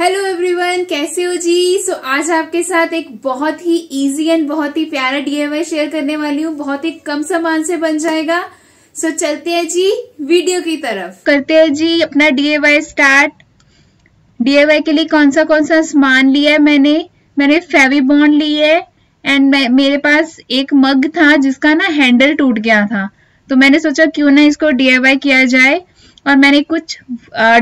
Hello everyone, कैसे हो जी। सो आज आपके साथ एक बहुत ही इजी एंड बहुत ही प्यारा डीआईवाई शेयर करने वाली हूँ। बहुत ही कम सामान से बन जाएगा। सो चलते हैं जी वीडियो की तरफ। करते हैं जी अपना डीआईवाई स्टार्ट। डीआईवाई के लिए कौन सा सामान लिया है मैंने फेविबॉन्ड ली है। एंड मेरे पास एक मग था जिसका ना हैंडल टूट गया था, तो मैंने सोचा क्यों ना इसको डीआईवाई किया जाए। और मैंने कुछ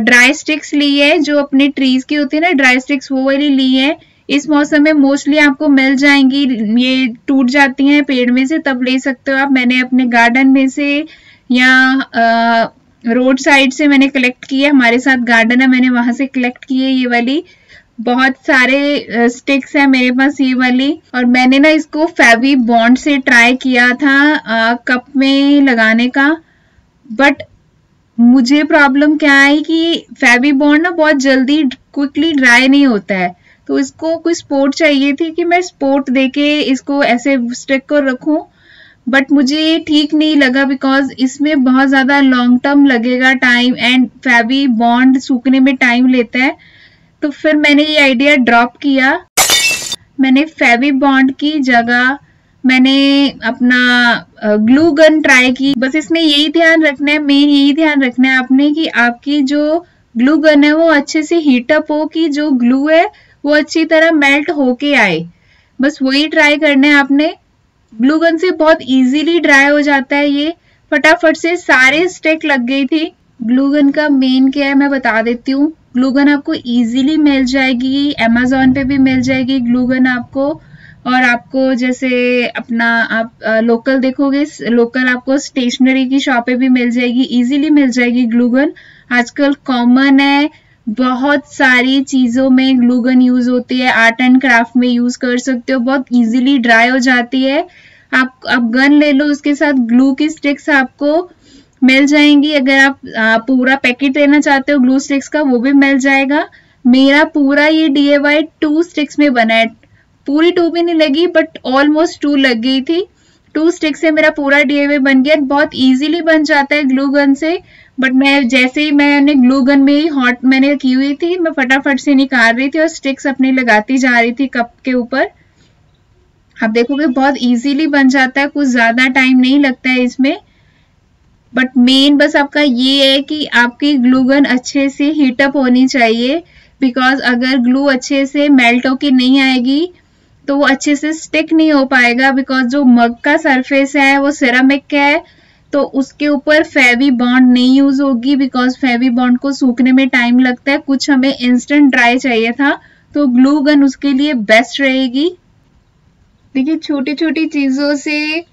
ड्राई स्टिक्स ली है जो अपने ट्रीज की होती है ना, ड्राई स्टिक्स वो वाली ली है। इस मौसम में मोस्टली आपको मिल जाएंगी, ये टूट जाती हैं पेड़ में से, तब ले सकते हो आप। मैंने अपने गार्डन में से या रोड साइड से मैंने कलेक्ट किया, हमारे साथ गार्डन है, मैंने वहां से कलेक्ट की है। ये वाली बहुत सारे स्टिक्स है मेरे पास ये वाली। और मैंने ना इसको फेवी बॉन्ड से ट्राई किया था कप में लगाने का, बट मुझे प्रॉब्लम क्या है कि फेवी बॉन्ड ना बहुत जल्दी क्विकली ड्राई नहीं होता है, तो इसको कोई सपोर्ट चाहिए थी कि मैं सपोर्ट देके इसको ऐसे स्टिक कर रखूं। बट मुझे ठीक नहीं लगा बिकॉज इसमें बहुत ज़्यादा लॉन्ग टर्म लगेगा टाइम, एंड फेवी बॉन्ड सूखने में टाइम लेता है। तो फिर मैंने ये आइडिया ड्रॉप किया। मैंने फेवी बॉन्ड की जगह मैंने अपना ग्लू गन ट्राई की। बस इसमें यही ध्यान रखना है, मेन यही ध्यान रखना है आपने कि आपकी जो ग्लू गन है वो अच्छे से हीटअप हो, कि जो ग्लू है वो अच्छी तरह मेल्ट होके आए। बस वही ट्राई करना है आपने। ग्लू गन से बहुत इजीली ड्राई हो जाता है ये, फटाफट से सारे स्टिक लग गई थी। ग्लू गन का मेन क्या है मैं बता देती हूँ। ग्लू गन आपको इजीली मिल जाएगी, अमेजोन पे भी मिल जाएगी ग्लू गन आपको। और आपको जैसे अपना आप लोकल देखोगे, लोकल आपको स्टेशनरी की शॉप पे भी मिल जाएगी, इजीली मिल जाएगी ग्लू गन। आजकल कॉमन है, बहुत सारी चीज़ों में ग्लू गन यूज़ होती है, आर्ट एंड क्राफ्ट में यूज़ कर सकते हो। बहुत इजीली ड्राई हो जाती है। आप गन ले लो, उसके साथ ग्लू की स्टिक्स आपको मिल जाएंगी। अगर आप पूरा पैकेट लेना चाहते हो ग्लू स्टिक्स का वो भी मिल जाएगा। मेरा पूरा ये डीआईवाई 2 स्टिक्स में बना है। पूरी 2 भी नहीं लगी बट ऑलमोस्ट 2 लग गई थी। 2 स्टिक्स से मेरा पूरा डीआईवाई बन गया। बहुत इजीली बन जाता है ग्लू गन से। बट मैं जैसे ही मैंने ग्लू गन में ही हॉट मैंने की हुई थी, मैं फटाफट से निकाल रही थी और स्टिक्स अपनी लगाती जा रही थी कप के ऊपर। आप देखोगे बहुत ईजीली बन जाता है, कुछ ज़्यादा टाइम नहीं लगता है इसमें। बट मेन बस आपका ये है कि आपकी ग्लू गन अच्छे से हीटअप होनी चाहिए, बिकॉज अगर ग्लू अच्छे से मेल्ट होके नहीं आएगी तो वो अच्छे से स्टिक नहीं हो पाएगा। बिकॉज जो मग का सरफेस है वो सिरेमिक का है, तो उसके ऊपर फेवी बॉन्ड नहीं यूज़ होगी बिकॉज फेवी बॉन्ड को सूखने में टाइम लगता है। कुछ हमें इंस्टेंट ड्राई चाहिए था, तो ग्लू गन उसके लिए बेस्ट रहेगी। देखिए छोटी छोटी चीज़ों से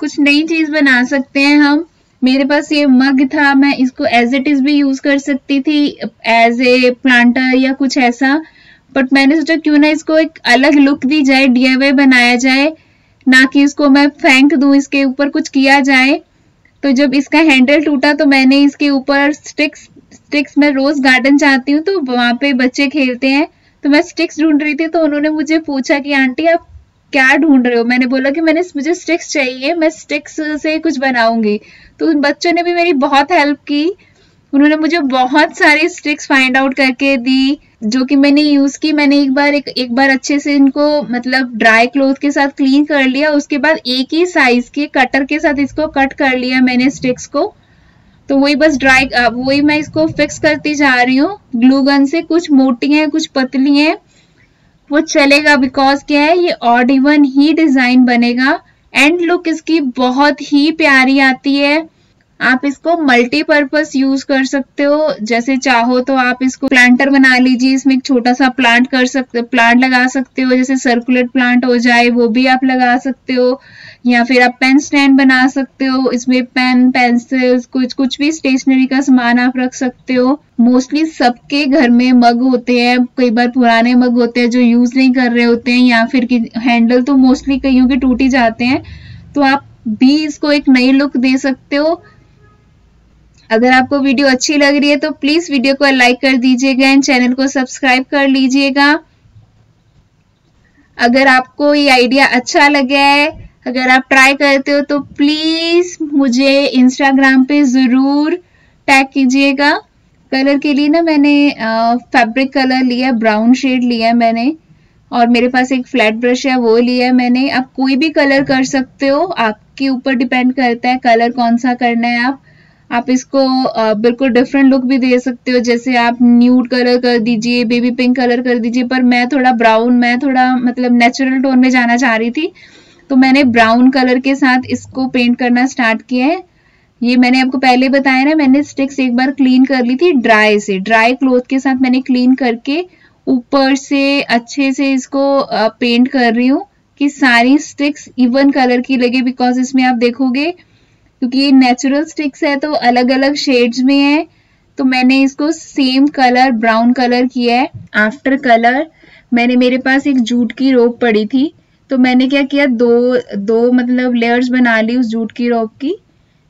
कुछ नई चीज़ बना सकते हैं हम। मेरे पास ये मग था, मैं इसको एज इट इज़ भी यूज़ कर सकती थी एज ए प्लांटर या कुछ ऐसा, बट मैंने सोचा क्यों ना इसको एक अलग लुक दी जाए, डीआईवाई बनाया जाए, ना कि इसको मैं फेंक दूं, इसके ऊपर कुछ किया जाए। तो जब इसका हैंडल टूटा तो मैंने इसके ऊपर स्टिक्स मैं रोज़ गार्डन जाती हूँ तो वहाँ पे बच्चे खेलते हैं, तो मैं स्टिक्स ढूंढ रही थी। तो उन्होंने मुझे पूछा कि आंटी आप क्या ढूंढ रहे हो। मैंने बोला कि मुझे स्टिक्स चाहिए, मैं स्टिक्स से कुछ बनाऊंगी। तो उन बच्चों ने भी मेरी बहुत हेल्प की। उन्होंने मुझे बहुत सारी स्टिक्स फाइंड आउट करके दी जो कि मैंने यूज़ की। मैंने एक बार अच्छे से इनको मतलब ड्राई क्लोथ के साथ क्लीन कर लिया, उसके बाद एक ही साइज़ के कटर के साथ इसको कट कर लिया मैंने स्टिक्स को। तो वही बस वही मैं इसको फिक्स करती जा रही हूँ ग्लू गन से। कुछ मोटी हैं कुछ पतली हैं, वो चलेगा बिकॉज क्या है ये ऑड इवन ही डिज़ाइन बनेगा। एंड लुक इसकी बहुत ही प्यारी आती है। आप इसको मल्टीपर्पस यूज़ कर सकते हो, जैसे चाहो तो आप इसको प्लांटर बना लीजिए, इसमें एक छोटा सा प्लांट लगा सकते हो, जैसे सर्कुलर प्लांट हो जाए वो भी आप लगा सकते हो, या फिर आप पेन स्टैंड बना सकते हो, इसमें पेन पेंसिल्स कुछ भी स्टेशनरी का सामान आप रख सकते हो। मोस्टली सबके घर में मग होते हैं, कई बार पुराने मग होते हैं जो यूज़ नहीं कर रहे होते हैं, या फिर हैंडल तो मोस्टली कईयों के टूट ही जाते हैं। तो आप भी इसको एक नई लुक दे सकते हो। अगर आपको वीडियो अच्छी लग रही है तो प्लीज़ वीडियो को लाइक कर दीजिएगा एंड चैनल को सब्सक्राइब कर लीजिएगा। अगर आपको ये आइडिया अच्छा लगा है, अगर आप ट्राई करते हो तो प्लीज़ मुझे इंस्टाग्राम पे ज़रूर टैग कीजिएगा। कलर के लिए ना मैंने फैब्रिक कलर लिया है, ब्राउन शेड लिया है मैंने, और मेरे पास एक फ्लैट ब्रश है वो लिया है मैंने। आप कोई भी कलर कर सकते हो, आपके ऊपर डिपेंड करता है कलर कौन सा करना है। आप इसको बिल्कुल डिफरेंट लुक भी दे सकते हो, जैसे आप न्यूड कलर कर दीजिए, बेबी पिंक कलर कर दीजिए, पर मैं थोड़ा ब्राउन, मैं थोड़ा मतलब नेचुरल टोन में जाना चाह रही थी, तो मैंने ब्राउन कलर के साथ इसको पेंट करना स्टार्ट किया है। ये मैंने आपको पहले बताया ना, मैंने स्टिक्स एक बार क्लीन कर ली थी ड्राई से, ड्राई क्लोथ के साथ मैंने क्लीन करके ऊपर से अच्छे से इसको पेंट कर रही हूँ कि सारी स्टिक्स इवन कलर की लगे। बिकॉज इसमें आप देखोगे क्योंकि ये नेचुरल स्टिक्स है तो अलग अलग शेड्स में है, तो मैंने इसको सेम कलर ब्राउन कलर किया है। आफ्टर कलर मैंने, मेरे पास एक जूट की रोप पड़ी थी, तो मैंने क्या किया, दो मतलब लेयर्स बना ली उस जूट की रोप की।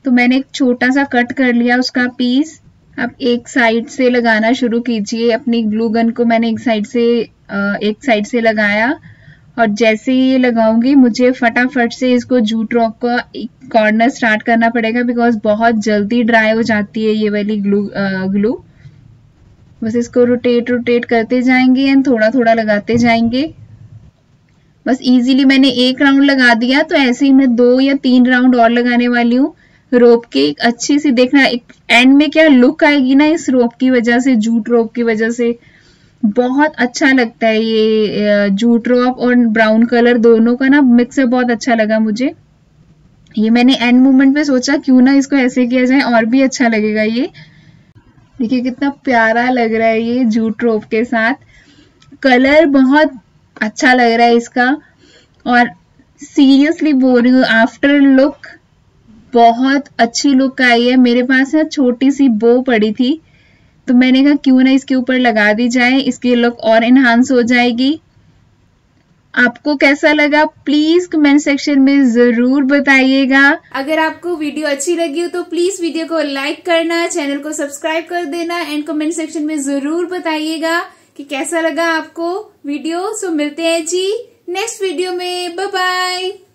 तो मैंने एक छोटा सा कट कर लिया उसका पीस। आप एक साइड से लगाना शुरू कीजिए, अपनी ग्लू गन को मैंने एक साइड से लगाया, और जैसे ही ये लगाऊंगी मुझे फटाफट से इसको जूट रॉक का एक कॉर्नर स्टार्ट करना पड़ेगा, बिकॉज बहुत जल्दी ड्राई हो जाती है ये वाली ग्लू। बस इसको रोटेट करते जाएंगे एंड थोड़ा थोड़ा लगाते जाएंगे। बस इजीली मैंने एक राउंड लगा दिया, तो ऐसे ही मैं 2 या 3 राउंड और लगाने वाली हूँ रोप के। एक अच्छी सी देखना एक एंड में क्या लुक आएगी ना इस रोप की वजह से, जूट रोप की वजह से बहुत अच्छा लगता है ये। जूट रोप और ब्राउन कलर दोनों का ना मिक्सअप बहुत अच्छा लगा मुझे। ये मैंने एंड मोमेंट में सोचा क्यों ना इसको ऐसे किया जाए और भी अच्छा लगेगा ये। देखिए कितना प्यारा लग रहा है ये जूट रोप के साथ, कलर बहुत अच्छा लग रहा है इसका। और सीरियसली बोल रही हूँ, आफ्टर लुक बहुत अच्छी लुक आई है। मेरे पास ना छोटी सी बो पड़ी थी, तो मैंने कहा क्यों ना इसके ऊपर लगा दी जाए, इसकी लुक और इन्हांस हो जाएगी। आपको कैसा लगा प्लीज कमेंट सेक्शन में जरूर बताइएगा। अगर आपको वीडियो अच्छी लगी हो तो प्लीज वीडियो को लाइक करना, चैनल को सब्सक्राइब कर देना, एंड कमेंट सेक्शन में जरूर बताइएगा कि कैसा लगा आपको वीडियो। सो मिलते हैं जी नेक्स्ट वीडियो में, बाय बाय।